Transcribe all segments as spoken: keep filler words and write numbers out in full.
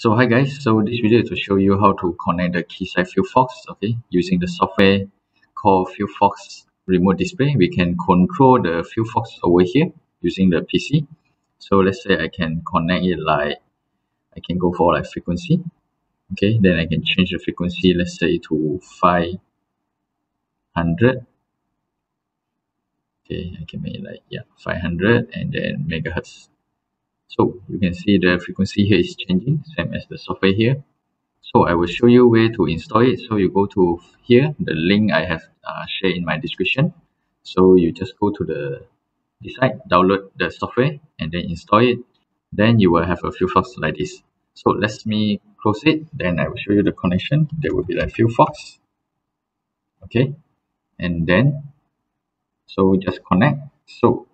So hi guys, so this video is to show you how to connect the Keysight FieldFox, okay, using the software called FieldFox Remote Display. We can control the FieldFox over here using the P C. So let's say I can connect it like, I can go for like frequency, okay, then I can change the frequency, let's say to five hundred. Okay, I can make it like, yeah, five hundred and then megahertz. So you can see the frequency here is changing, same as the software here. So I will show you where to install it. So you go to here, the link I have uh, shared in my description. So you just go to the this site, download the software and then install it. Then you will have a FieldFox like this. So let me close it, then I will show you the connection. There will be like FieldFox. Okay, and then so just connect. So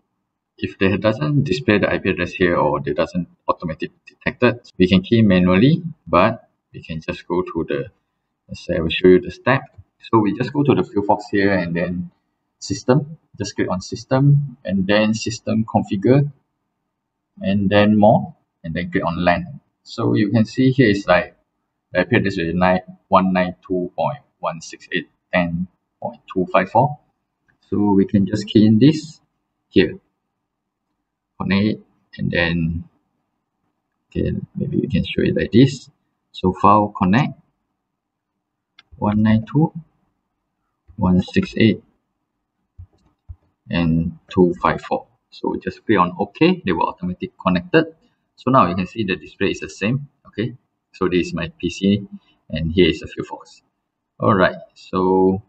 if they doesn't display the I P address here or they doesn't automatically detected, we can key manually, but we can just go to the, let's say I will show you the step. So we just go to the FieldFox here and then system, just click on system and then system configure and then more and then click on LAN. So you can see here is like the I P address is one ninety-two dot one sixty-eight dot ten dot two fifty-four. So we can just key in this here. Connect it and then okay, maybe you can show it like this. So file connect one ninety-two dot one sixty-eight and two fifty-four. So just click on OK, they were automatically connected. So now you can see the display is the same. Okay, so this is my P C and here is a FieldFox. Alright, so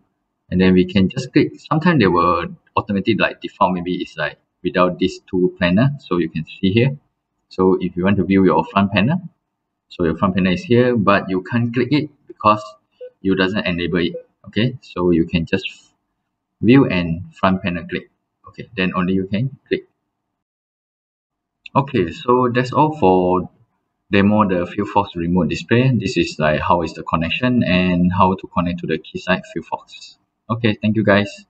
and then we can just click. Sometimes they were automatically like default, maybe it's like without these two planner, so you can see here. So if you want to view your front panel, so your front panel is here, but you can't click it because you doesn't enable it. Okay, so you can just view and front panel click. Okay, then only you can click. Okay, so that's all for demo the FieldFox Remote Display. This is like how is the connection and how to connect to the Keysight FieldFox. Okay, thank you guys.